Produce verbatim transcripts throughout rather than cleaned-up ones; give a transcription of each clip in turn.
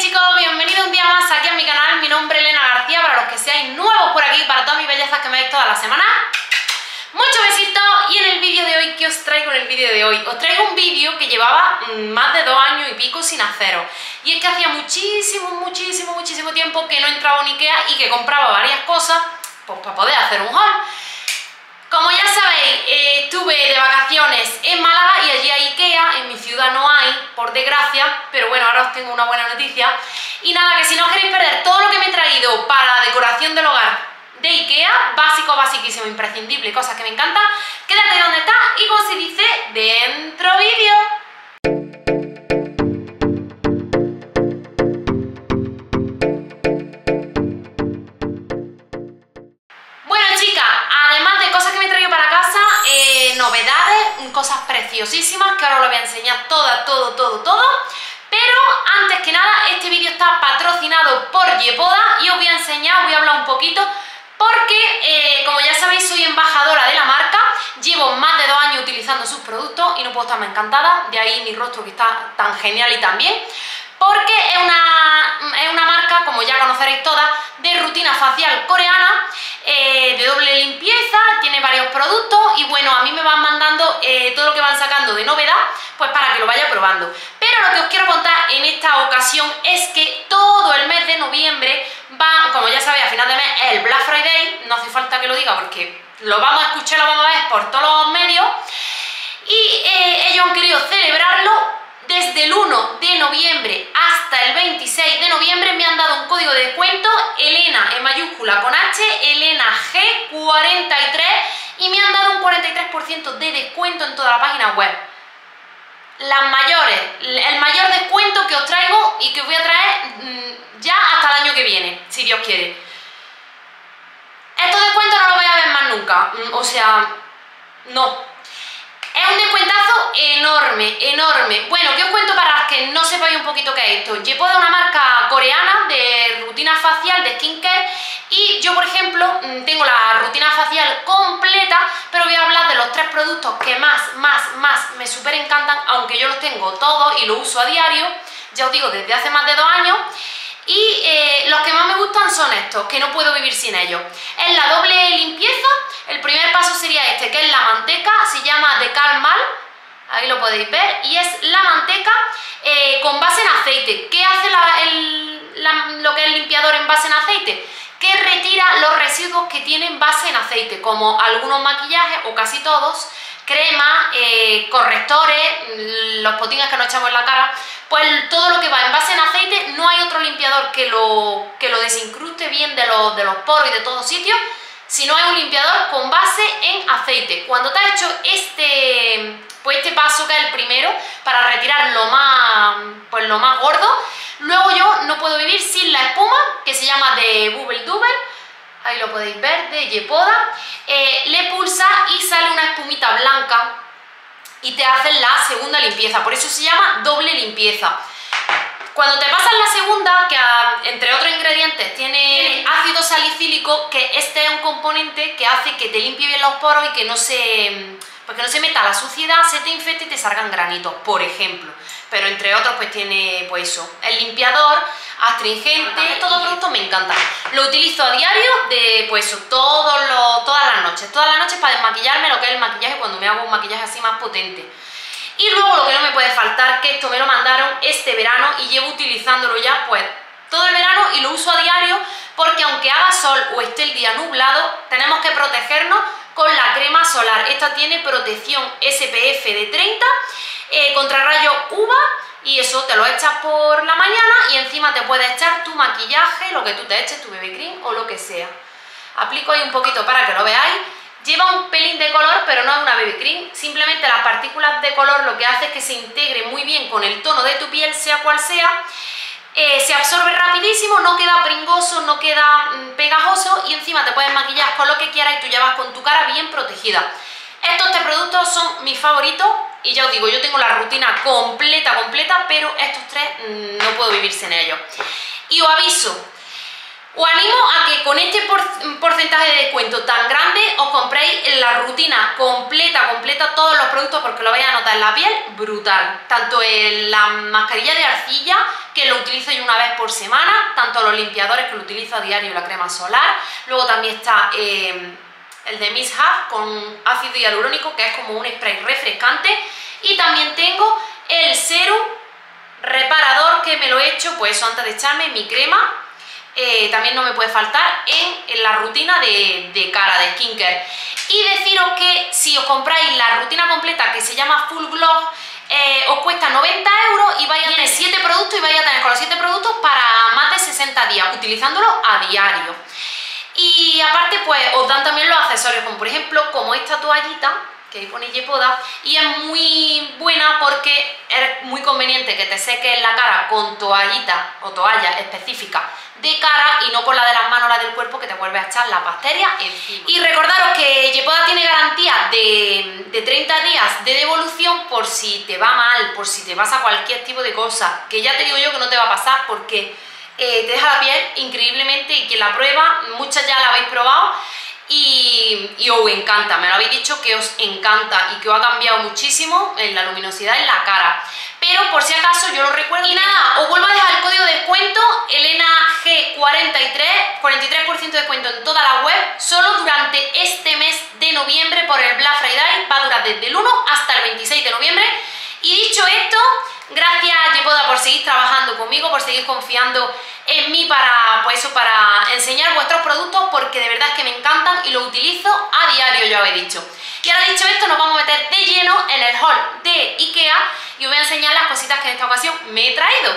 chicos, bienvenidos un día más aquí a mi canal. Mi nombre es Elena García, para los que seáis nuevos por aquí, para todas mis bellezas que me veis toda la semana. Muchos besitos. Y en el vídeo de hoy, ¿qué os traigo en el vídeo de hoy? Os traigo un vídeo que llevaba más de dos años y pico sin haceros. Y es que hacía muchísimo, muchísimo, muchísimo tiempo que no entraba en Ikea y que compraba varias cosas pues para poder hacer un haul. Como ya sabéis, eh, estuve de vacaciones en Málaga y allí hay Ikea, en mi ciudad no hay, por desgracia, pero bueno, ahora os tengo una buena noticia. Y nada, que si no os queréis perder todo lo que me he traído para la decoración del hogar de Ikea, básico, basiquísimo, imprescindible, cosas que me encantan, quédate donde está y como se dice, dentro vídeo. Novedades, cosas preciosísimas que ahora os lo voy a enseñar toda, todo, todo, todo. Pero antes que nada, este vídeo está patrocinado por Yepoda y os voy a enseñar, os voy a hablar un poquito porque, eh, como ya sabéis, soy embajadora de la marca. Llevo más de dos años utilizando sus productos y no puedo estar más encantada, de ahí mi rostro que está tan genial y tan bien. Porque es una, es una marca, como ya conoceréis todas, de rutina facial coreana, eh, de doble limpieza, tiene varios productos y bueno, a mí me van mandando eh, todo lo que van sacando de novedad, pues para que lo vaya probando. Pero lo que os quiero contar en esta ocasión es que todo el mes de noviembre va, como ya sabéis, a final de mes es el Black Friday, no hace falta que lo diga porque lo vamos a escuchar, lo vamos a ver por todos los medios y eh, ellos han querido celebrarlo. Desde el uno de noviembre hasta el veintiséis de noviembre me han dado un código de descuento, Elena en mayúscula con H, ElenaG cuarenta y tres, y me han dado un cuarenta y tres por ciento de descuento en toda la página web. Las mayores, el mayor descuento que os traigo y que os voy a traer ya hasta el año que viene, si Dios quiere. Estos descuentos no los voy a ver más nunca, o sea, no. Es un descuentazo enorme, enorme. Bueno, ¿qué os cuento para las que no sepáis un poquito qué es esto? Yepoda es una marca coreana de rutina facial, de skincare, y yo, por ejemplo, tengo la rutina facial completa, pero voy a hablar de los tres productos que más, más, más me súper encantan, aunque yo los tengo todos y los uso a diario, ya os digo, desde hace más de dos años. Y eh, los que más me gustan son estos, que no puedo vivir sin ellos. Es la doble limpieza. El primer paso sería este, que es la manteca, se llama De Carmal, ahí lo podéis ver, y es la manteca eh, con base en aceite. ¿Qué hace la, el, la, lo que es el limpiador en base en aceite? Que retira los residuos que tienen base en aceite, como algunos maquillajes o casi todos, crema, eh, correctores, los potines que nos echamos en la cara. Pues todo lo que va en base en aceite, no hay otro limpiador que lo, que lo desincruste bien de, lo, de los poros y de todos sitios, sino hay un limpiador con base en aceite. Cuando te has hecho este, pues este paso, que es el primero, para retirar lo más, pues lo más gordo, luego yo no puedo vivir sin la espuma, que se llama de Bubble Double, ahí lo podéis ver, de Yepoda, eh, le pulsa y sale una espumita blanca, y te hacen la segunda limpieza, por eso se llama doble limpieza. Cuando te pasan la segunda, que entre otros ingredientes tiene ácido salicílico, que este es un componente que hace que te limpie bien los poros y que no se, pues que no se meta la suciedad, se te infecte y te salgan granitos, por ejemplo. Pero entre otros pues tiene pues eso, el limpiador, astringente, todo el producto me encanta. Lo utilizo a diario, de pues eso, todos los, todas las noches, todas las noches para desmaquillarme, lo que es el maquillaje, cuando me hago un maquillaje así más potente. Y luego lo que no me puede faltar, que esto me lo mandaron este verano y llevo utilizándolo ya pues todo el verano y lo uso a diario, porque aunque haga sol o esté el día nublado, tenemos que protegernos con la crema solar. Esta tiene protección S P F de treinta, eh, contra rayos U V A, y eso te lo echas por la mañana y encima te puedes echar tu maquillaje, lo que tú te eches, tu baby cream o lo que sea. Aplico ahí un poquito para que lo veáis. Lleva un pelín de color, pero no es una baby cream, simplemente las partículas de color lo que hace es que se integre muy bien con el tono de tu piel, sea cual sea. Eh, se absorbe rapidísimo, no queda pringoso, no queda pegajoso y encima te puedes maquillar con lo que quieras y tú ya vas con tu cara bien protegida. Estos tres productos son mis favoritos y ya os digo, yo tengo la rutina completa, completa, pero estos tres mmm, no puedo vivir sin ellos. Y os aviso, os animo a que con este por porcentaje de descuento tan grande os compréis la rutina completa, completa, todos los productos, porque lo vais a notar en la piel, brutal. Tanto en la mascarilla de arcilla, que lo lo utilizo yo una vez por semana, tanto los limpiadores, que lo utilizo a diario, la crema solar. Luego también está eh, el de Missha con ácido hialurónico, que es como un spray refrescante. Y también tengo el serum reparador, que me lo he hecho, pues eso, antes de echarme mi crema. Eh, también no me puede faltar en, en la rutina de, de cara, de skincare. Y deciros que si os compráis la rutina completa, que se llama Full Gloss, eh, os cuesta noventa euros y vais a tener siete productos, y vais a tener con los siete productos para más de sesenta días, utilizándolos a diario. Y aparte pues os dan también los accesorios, como por ejemplo como esta toallita que ahí pone Yepoda, y es muy buena porque es muy conveniente que te seques la cara con toallita o toalla específica de cara y no con la de las manos o la del cuerpo, que te vuelve a echar las bacterias encima. Y recordaros que Yepoda tiene garantía de, de treinta días de devolución por si te va mal, por si te pasa cualquier tipo de cosa, que ya te digo yo que no te va a pasar porque eh, te deja la piel increíblemente, y quien la prueba, muchas ya la habéis probado y, y os encanta, me lo habéis dicho que os encanta y que os ha cambiado muchísimo en la luminosidad en la cara. Pero por si acaso yo lo recuerdo. Y nada, os vuelvo a dejar el código de descuento ElenaG cuarenta y tres, cuarenta y tres por ciento de descuento en toda la web, solo durante este mes de noviembre por el Black Friday, va a durar desde el uno hasta el veintiséis de noviembre. Y dicho esto, gracias Yepoda por seguir trabajando conmigo, por seguir confiando en mí para, pues eso, para enseñar vuestros productos, porque de verdad es que me encantan y los utilizo a diario, ya os he dicho. Y ahora dicho esto, nos vamos a meter de lleno en el haul de Ikea y os voy a enseñar las cositas que en esta ocasión me he traído.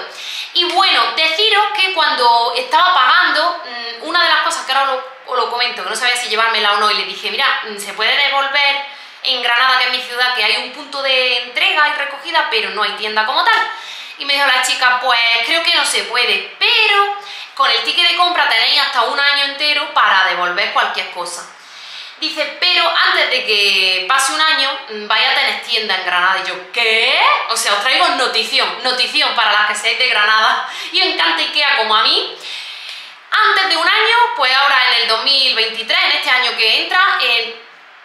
Y bueno, deciros que cuando estaba pagando, una de las cosas que ahora os lo comento, que no sabía si llevármela o no, y le dije, mira, se puede devolver en Granada, que es mi ciudad, que hay un punto de entrega y recogida, pero no hay tienda como tal. Y me dijo la chica, pues creo que no se puede, pero con el ticket de compra tenéis hasta un año entero para devolver cualquier cosa. Dice, pero antes de que pase un año, vaya a tener tienda en Granada. Y yo, ¿qué? O sea, os traigo notición, notición para las que seáis de Granada y os encanta Ikea como a mí. Antes de un año, pues ahora en el dos mil veintitrés, en este año que entra, eh,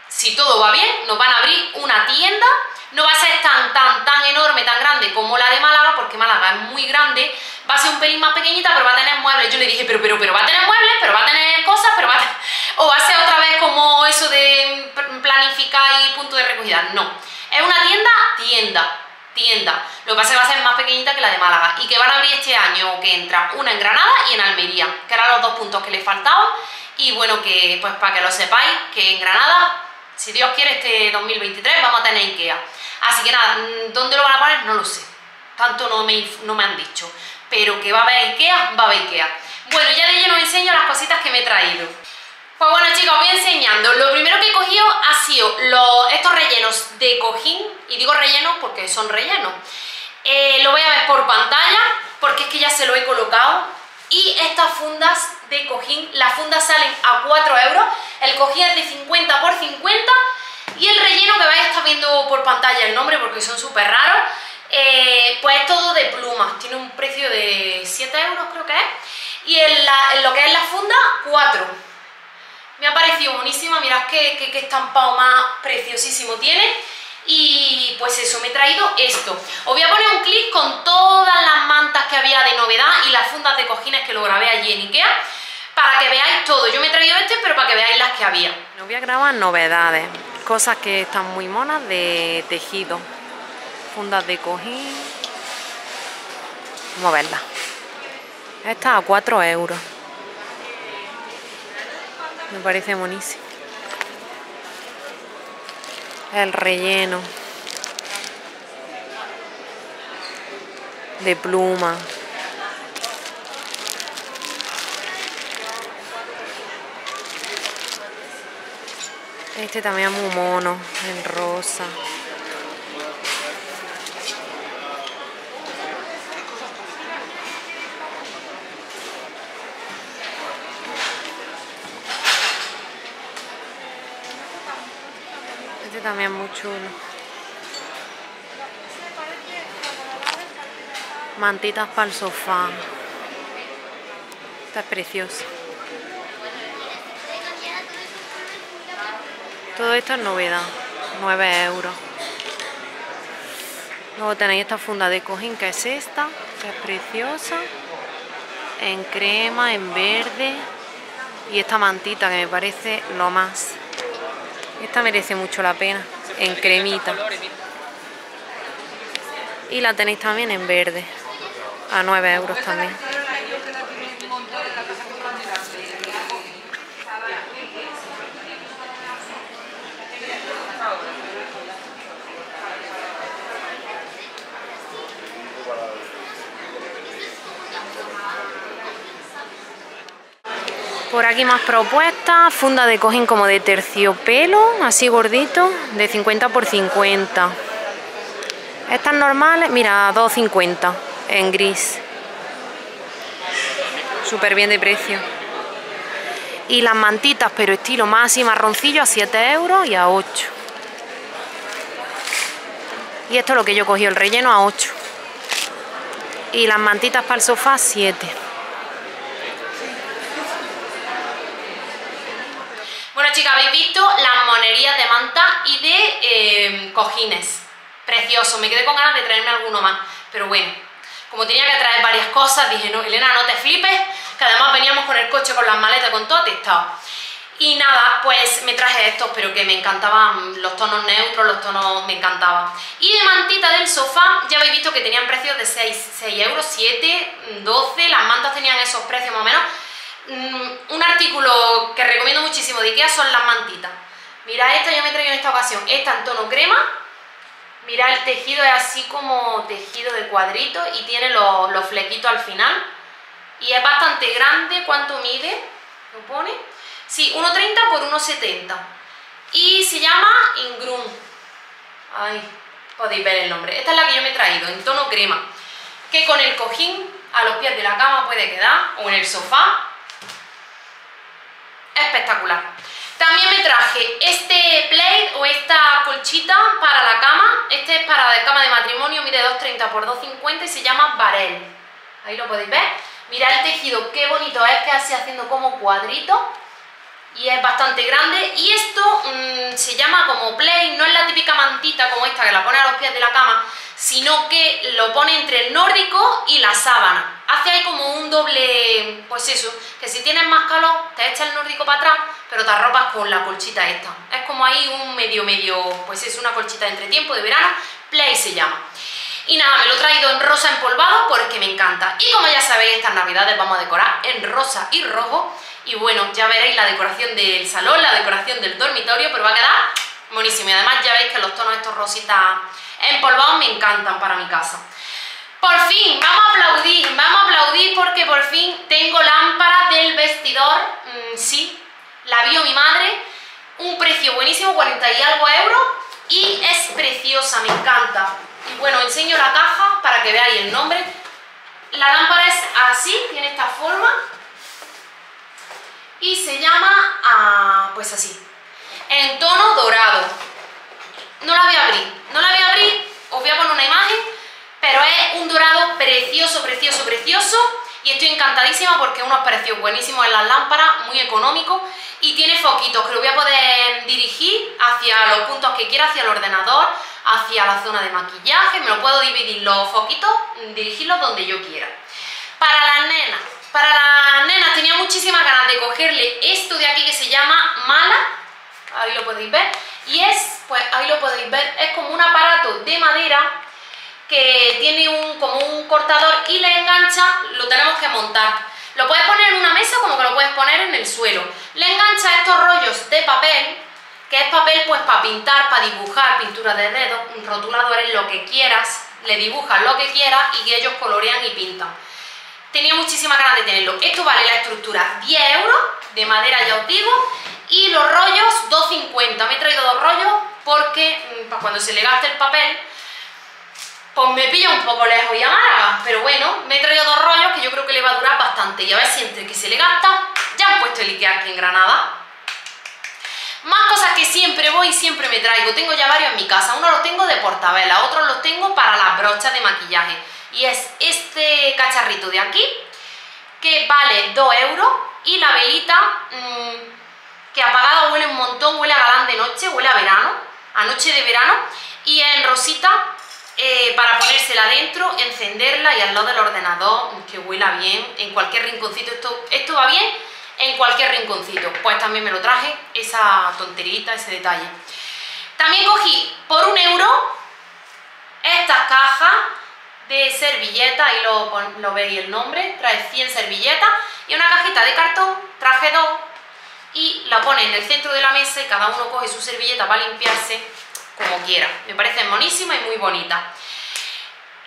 si todo va bien, nos van a abrir una tienda. No va a ser tan, tan, tan enorme, tan grande como la de Málaga, porque Málaga es muy grande. Va a ser un pelín más pequeñita, pero va a tener muebles. Yo le dije, pero, pero, pero, va a tener muebles, pero va a tener cosas, pero va a tener... O va a ser otra vez como eso de planificar y punto de recogida. No, es una tienda, tienda, tienda. Lo que pasa es que va a ser más pequeñita que la de Málaga. Y que van a abrir este año que entra una en Granada y en Almería, que eran los dos puntos que les faltaban. Y bueno, que pues para que lo sepáis, que en Granada, si Dios quiere, este dos mil veintitrés vamos a tener Ikea. Así que nada, ¿dónde lo van a poner? No lo sé. Tanto no me, no me han dicho. Pero que va a haber Ikea, va a haber Ikea. Bueno, ya de lleno os enseño las cositas que me he traído. Pues bueno, chicas, os voy enseñando. Lo primero que he cogido ha sido los, estos rellenos de cojín. Y digo rellenos porque son rellenos. Eh, lo voy a ver por pantalla, porque es que ya se lo he colocado. Y estas fundas de cojín, las fundas salen a cuatro euros, el cojín es de cincuenta por cincuenta y el relleno que vais a estar viendo por pantalla el nombre porque son súper raros, eh, pues es todo de plumas, tiene un precio de siete euros creo que es, y en, la, en lo que es la funda, cuatro. Me ha parecido buenísima, mirad qué, qué, qué estampado más preciosísimo tiene. Y pues eso, me he traído esto. Os voy a poner un clip con todas las mantas que había de novedad y las fundas de cojines, que lo grabé allí en Ikea, para que veáis todo. Yo me he traído este, pero para que veáis las que había. Os voy a grabar novedades, cosas que están muy monas de tejido, fundas de cojín. Vamos a verlas. Esta a cuatro euros. Me parece buenísimo. El relleno de pluma. Este también es muy mono, en rosa. También muy chulo. Mantitas para el sofá. Está preciosa. Todo esto es novedad. nueve euros. Luego tenéis esta funda de cojín, que es esta. que es preciosa, en crema, en verde, y esta mantita que me parece lo más. Esta merece mucho la pena, en cremita. Y la tenéis también en verde, a nueve euros también. Por aquí más propuestas, funda de cojín como de terciopelo, así gordito, de cincuenta por cincuenta. Estas normales, mira, dos cincuenta en gris. Súper bien de precio. Y las mantitas, pero estilo más así marroncillo, a siete euros y a ocho. Y esto es lo que yo cogí, el relleno a ocho. Y las mantitas para el sofá a siete. Bueno, chicas, habéis visto las monerías de manta y de eh, cojines. Precioso, me quedé con ganas de traerme alguno más. Pero bueno, como tenía que traer varias cosas, dije, no, Elena, no te flipes, que además veníamos con el coche, con las maletas, con todo atestado. Y nada, pues me traje estos, pero que me encantaban los tonos neutros, los tonos me encantaban. Y de mantita del sofá, ya habéis visto que tenían precios de seis euros, siete, doce, las mantas tenían esos precios más o menos. Un artículo que recomiendo muchísimo de Ikea son las mantitas. Mira, esta yo me he traído en esta ocasión, esta en tono crema. Mira, el tejido es así como tejido de cuadrito y tiene los, los flequitos al final. Y es bastante grande. ¿Cuánto mide? ¿Lo pone? Sí, uno treinta por uno setenta. Y se llama Ingrum. Ay, podéis ver el nombre. Esta es la que yo me he traído, en tono crema, que con el cojín a los pies de la cama puede quedar, o en el sofá. Espectacular. También me traje este plate o esta colchita para la cama. Este es para la cama de matrimonio, mide dos treinta por dos cincuenta y se llama barel. Ahí lo podéis ver. Mirad el tejido, qué bonito es, que así haciendo como cuadrito. Y es bastante grande. Y esto mmm, se llama como plate, no es la típica mantita como esta que la pone a los pies de la cama, sino que lo pone entre el nórdico y la sábana. Hace ahí como un doble, pues eso, que si tienes más calor te echa el nórdico para atrás, pero te arropas con la colchita esta. Es como ahí un medio medio, pues es una colchita de entretiempo de verano, play se llama. Y nada, me lo he traído en rosa empolvado porque me encanta. Y como ya sabéis, estas navidades vamos a decorar en rosa y rojo. Y bueno, ya veréis la decoración del salón, la decoración del dormitorio, pero va a quedar buenísimo. Y además ya veis que los tonos estos rositas empolvados me encantan para mi casa. Por fin, vamos a aplaudir, vamos a aplaudir porque por fin tengo lámpara del vestidor. Mm, sí, la vio mi madre, un precio buenísimo, cuarenta y algo euros, y es preciosa, me encanta. Y bueno, enseño la caja para que veáis el nombre. La lámpara es así, tiene esta forma, y se llama, ah, pues así, en tono dorado. No la voy a abrir, no la voy a abrir, os voy a poner una imagen, pero es un dorado precioso, precioso, precioso, y estoy encantadísima porque unos precios buenísimos en las lámparas, muy económico, y tiene foquitos que lo voy a poder dirigir hacia los puntos que quiera, hacia el ordenador, hacia la zona de maquillaje, me lo puedo dividir los foquitos, dirigirlos donde yo quiera. Para las nenas, para las nenas tenía muchísimas ganas de cogerle esto de aquí que se llama Mala, ahí lo podéis ver, y es, pues ahí lo podéis ver, es como un aparato de madera que tiene un, como un cortador y le engancha, lo tenemos que montar. Lo puedes poner en una mesa como que lo puedes poner en el suelo. Le engancha estos rollos de papel, que es papel pues para pintar, para dibujar, pintura de dedos, rotuladores, lo que quieras, le dibujas lo que quieras y ellos colorean y pintan. Tenía muchísimas ganas de tenerlo. Esto vale la estructura diez euros, de madera ya os digo, y los rollos dos cincuenta. Me he traído dos rollos porque para cuando se le gaste el papel, pues me pilla un poco lejos y a Málaga, pero bueno, me he traído dos rollos que yo creo que le va a durar bastante. Y a ver si entre que se le gasta, ya han puesto el Ikea aquí en Granada. Más cosas que siempre voy y siempre me traigo. Tengo ya varios en mi casa. Uno los tengo de portavela, otros los tengo para las brochas de maquillaje. Y es este cacharrito de aquí, que vale dos euros. Y la velita, mmm, que apagada huele un montón, huele a galán de noche, huele a verano, a noche de verano. Y en rosita, eh, para ponérsela dentro, encenderla y al lado del ordenador, que huela bien, en cualquier rinconcito, esto, esto va bien, en cualquier rinconcito. Pues también me lo traje, esa tonterita, ese detalle. También cogí por un euro estas cajas de servilletas, ahí lo, lo veis el nombre, trae cien servilletas y una cajita de cartón, traje dos y la pone en el centro de la mesa y cada uno coge su servilleta para limpiarse como quiera. Me parecen monísimas y muy bonitas.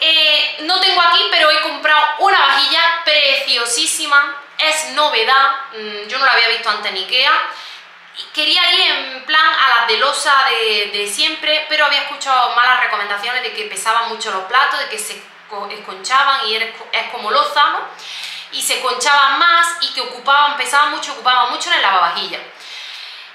Eh, no tengo aquí, pero he comprado una vajilla preciosísima, es novedad, yo no la había visto antes en Ikea. Quería ir en plan a las de losa de, de siempre, pero había escuchado malas recomendaciones de que pesaban mucho los platos, de que se esconchaban y es como loza, ¿no? Y se conchaban más y que ocupaban, pesaban mucho, ocupaban mucho en el lavavajillas.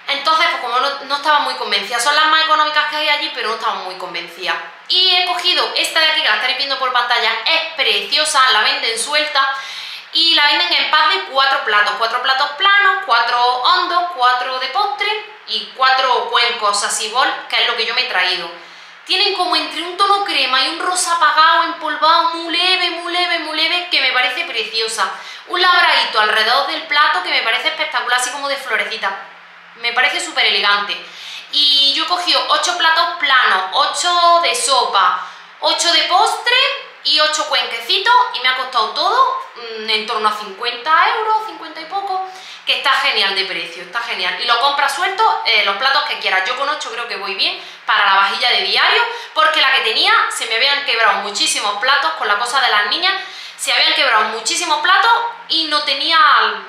Entonces, pues como no, no estaba muy convencida, son las más económicas que hay allí, pero no estaba muy convencida. Y he cogido esta de aquí, que la estaréis viendo por pantalla, es preciosa, la venden suelta. Y la venden en paz de cuatro platos, cuatro platos planos, cuatro hondos, cuatro de postre y cuatro cuencos así bol, que es lo que yo me he traído. Tienen como entre un tono crema y un rosa apagado, empolvado, muy leve, muy leve, muy leve, que me parece preciosa. Un labradito alrededor del plato que me parece espectacular, así como de florecita. Me parece súper elegante. Y yo he cogido ocho platos planos, ocho de sopa, ocho de postre y ocho cuenquecitos, y me ha costado todo mmm, en torno a cincuenta euros, cincuenta y poco, que está genial de precio, está genial. Y lo compras suelto, eh, los platos que quieras. Yo con ocho creo que voy bien para la vajilla de diario, porque la que tenía se me habían quebrado muchísimos platos con la cosa de las niñas, se habían quebrado muchísimos platos y no tenía,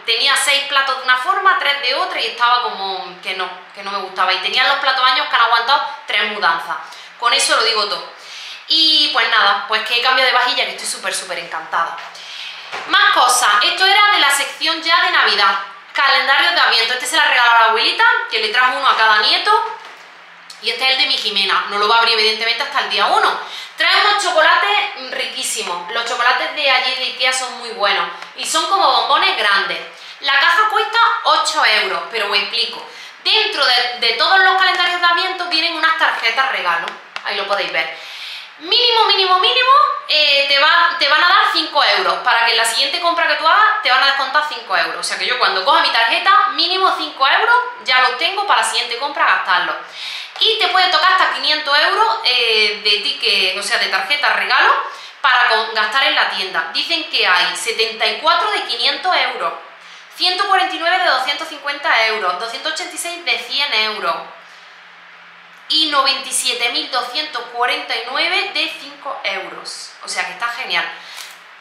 tenía seis platos de una forma, tres de otra, y estaba como que no, que no me gustaba. Y tenían los platos años que han aguantado tres mudanzas. Con eso lo digo todo. Y pues nada, pues que he cambiado de vajilla, que estoy súper, súper encantada. Más cosas, esto era de la sección ya de Navidad, calendario de Adviento. Este se la regaló a la abuelita, que le trajo uno a cada nieto. Y este es el de mi Jimena, no lo va a abrir evidentemente hasta el día uno. Trae unos chocolates riquísimos, los chocolates de allí de Ikea son muy buenos. Y son como bombones grandes. La caja cuesta ocho euros, pero os explico. Dentro de, de todos los calendarios de Adviento vienen unas tarjetas regalo, ahí lo podéis ver. Mínimo, mínimo, mínimo, eh, te, va, te van a dar cinco euros. Para que en la siguiente compra que tú hagas te van a descontar cinco euros. O sea que yo cuando coja mi tarjeta, mínimo cinco euros, ya los tengo para la siguiente compra gastarlos. Y te puede tocar hasta quinientos euros eh, de ticket, o sea, de tarjeta regalo, para con, gastar en la tienda. Dicen que hay setenta y cuatro de quinientos euros, ciento cuarenta y nueve de doscientos cincuenta euros, doscientos ochenta y seis de cien euros. Y noventa y siete mil doscientos cuarenta y nueve de cinco euros. O sea que está genial.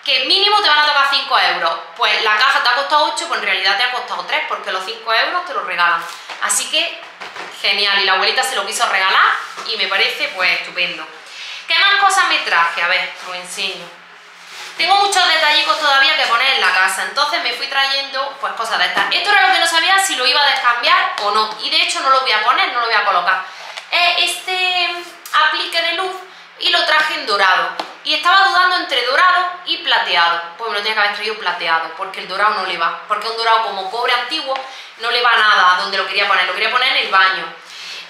Que mínimo te van a tocar cinco euros. Pues la caja te ha costado ocho, pues en realidad te ha costado tres, porque los cinco euros te los regalan. Así que genial. Y la abuelita se lo quiso regalar y me parece pues estupendo. ¿Qué más cosas me traje? A ver, os enseño. Tengo muchos detallitos todavía que poner en la casa, entonces me fui trayendo pues cosas de estas. Esto era lo que no sabía si lo iba a descambiar o no. Y de hecho no lo voy a poner, no lo voy a colocar. Este aplique de luz y lo traje en dorado y estaba dudando entre dorado y plateado, pues me lo tenía que haber traído plateado porque el dorado no le va, porque un dorado como cobre antiguo no le va nada a donde lo quería poner, lo quería poner en el baño.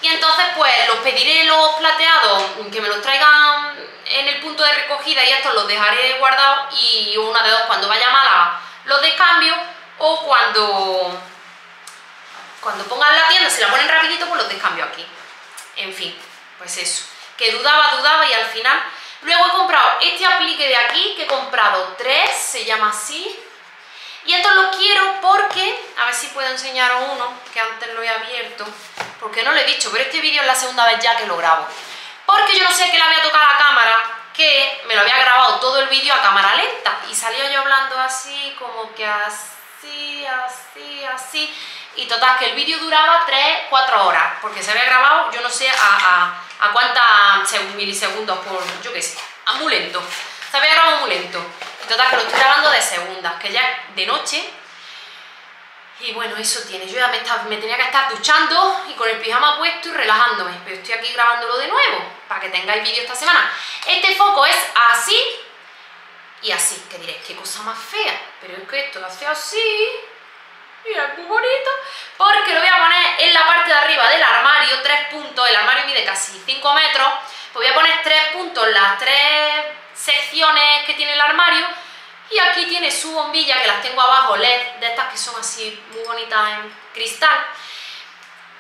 Y entonces pues los pediré los plateados que me los traigan en el punto de recogida y estos los dejaré guardados y una de dos cuando vaya a Málaga los descambio o cuando, cuando pongan la tienda, se la ponen rapidito pues los descambio aquí. En fin, pues eso, que dudaba, dudaba y al final... Luego he comprado este aplique de aquí, que he comprado tres, se llama así. Y estos los quiero porque... A ver si puedo enseñaros uno, que antes lo he abierto. Porque no lo he dicho, pero este vídeo es la segunda vez ya que lo grabo. Porque yo no sé que le había tocado a la cámara, que me lo había grabado todo el vídeo a cámara lenta. Y salía yo hablando así, como que así, así, así... Y total, que el vídeo duraba tres, cuatro horas, porque se había grabado, yo no sé a, a, a cuántas milisegundos por, yo qué sé, a muy lento. Se había grabado muy lento. Y total, que lo estoy grabando de segundas, que ya de noche. Y bueno, eso tiene. Yo ya me, está, me tenía que estar duchando y con el pijama puesto y relajándome. Pero estoy aquí grabándolo de nuevo, para que tengáis vídeo esta semana. Este foco es así y así. Que diréis, qué cosa más fea. Pero es que esto lo hace así... Mira, muy bonito, porque lo voy a poner en la parte de arriba del armario, tres puntos, el armario mide casi cinco metros, Pues voy a poner tres puntos en las tres secciones que tiene el armario. Y aquí tiene su bombilla, que las tengo abajo L E D, de estas que son así muy bonitas en cristal.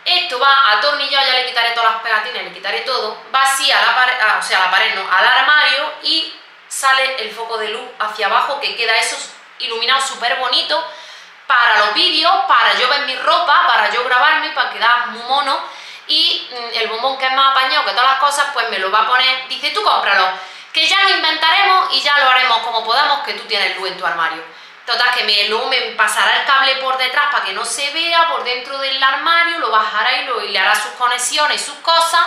Esto va atornillado, ya le quitaré todas las pegatinas, le quitaré todo. Va así a la pared, ah, o sea, a la pared no, al armario, y sale el foco de luz hacia abajo, que queda eso iluminado súper bonito para los vídeos, para yo ver mi ropa, para yo grabarme, para quedar muy mono. Y el bombón, que es más apañado que todas las cosas, pues me lo va a poner, dice tú cómpralo, que ya lo inventaremos y ya lo haremos como podamos, que tú tienes luz en tu armario. Total, que me, luego me pasará el cable por detrás para que no se vea, por dentro del armario, lo bajará y, lo, y le hará sus conexiones, sus cosas,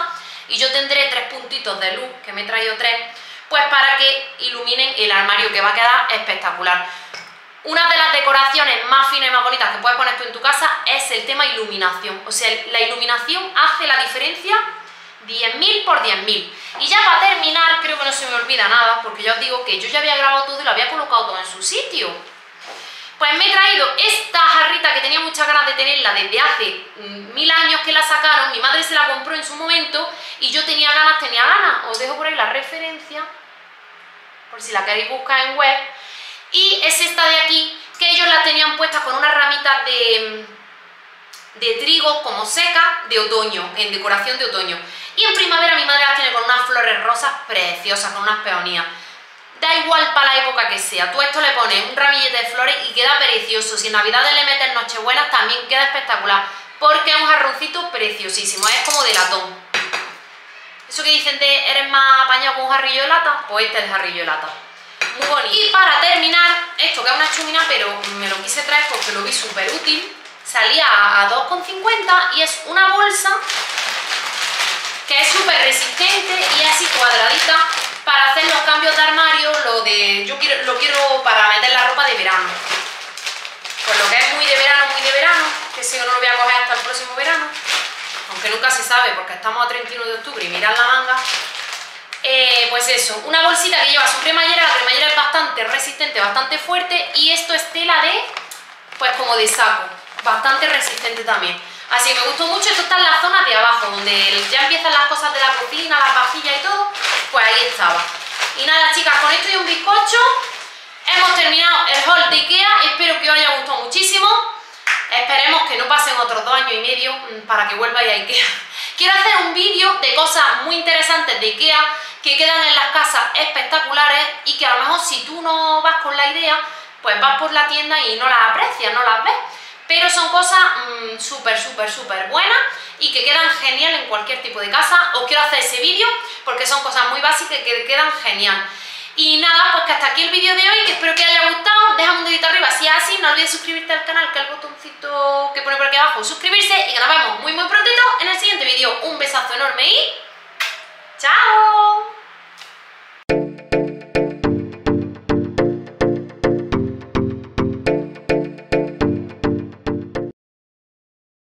y yo tendré tres puntitos de luz, que me he traído tres, pues para que iluminen el armario, que va a quedar espectacular. Una de las decoraciones más finas y más bonitas que puedes poner tú en tu casa es el tema iluminación. O sea, la iluminación hace la diferencia diez mil por diez mil. Y ya para terminar, creo que no se me olvida nada, porque ya os digo que yo ya había grabado todo y lo había colocado todo en su sitio. Pues me he traído esta jarrita que tenía muchas ganas de tenerla desde hace mil años que la sacaron. Mi madre se la compró en su momento y yo tenía ganas, tenía ganas. Os dejo por ahí la referencia, por si la queréis buscar en web. Y es esta de aquí, que ellos la tenían puesta con unas ramitas de, de trigo como seca, de otoño, en decoración de otoño. Y en primavera mi madre la tiene con unas flores rosas preciosas, con unas peonías. Da igual para la época que sea, tú esto le pones un ramillete de flores y queda precioso. Si en Navidades le metes nochebuenas también queda espectacular, porque es un jarroncito preciosísimo, es como de latón. Eso que dicen de eres más apañado con un jarrillo de lata, pues este es el jarrillo de lata. Muy bonito. Y para terminar, esto que es una chumina, pero me lo quise traer porque lo vi súper útil. Salía a dos con cincuenta y es una bolsa que es súper resistente y así cuadradita, para hacer los cambios de armario, lo de yo quiero, lo quiero para meter la ropa de verano. Pues lo que es muy de verano, muy de verano, que si yo no lo voy a coger hasta el próximo verano, aunque nunca se sabe porque estamos a treinta y uno de octubre y mirad la manga. Eh, pues eso, una bolsita que lleva su cremallera, la cremallera es bastante resistente, bastante fuerte, y esto es tela de, pues como de saco, bastante resistente también. Así que me gustó mucho. Esto está en la zona de abajo, donde ya empiezan las cosas de la cocina, las vajillas y todo, pues ahí estaba. Y nada, chicas, con esto y un bizcocho hemos terminado el haul de Ikea. Espero que os haya gustado muchísimo. Esperemos que no pasen otros dos años y medio para que vuelváis a Ikea. Quiero hacer un vídeo de cosas muy interesantes de Ikea que quedan en las casas espectaculares, y que a lo mejor si tú no vas con la idea, pues vas por la tienda y no las aprecias, no las ves. Pero son cosas mmm, súper, súper, súper buenas y que quedan genial en cualquier tipo de casa. Os quiero hacer ese vídeo porque son cosas muy básicas que quedan genial. Y nada, pues que hasta aquí el vídeo de hoy, que espero que os haya gustado. Deja un dedito arriba si es así. No olvides suscribirte al canal, que el botoncito que pone por aquí abajo, suscribirse. Y que nos vemos muy, muy prontito en el siguiente vídeo. Un besazo enorme y...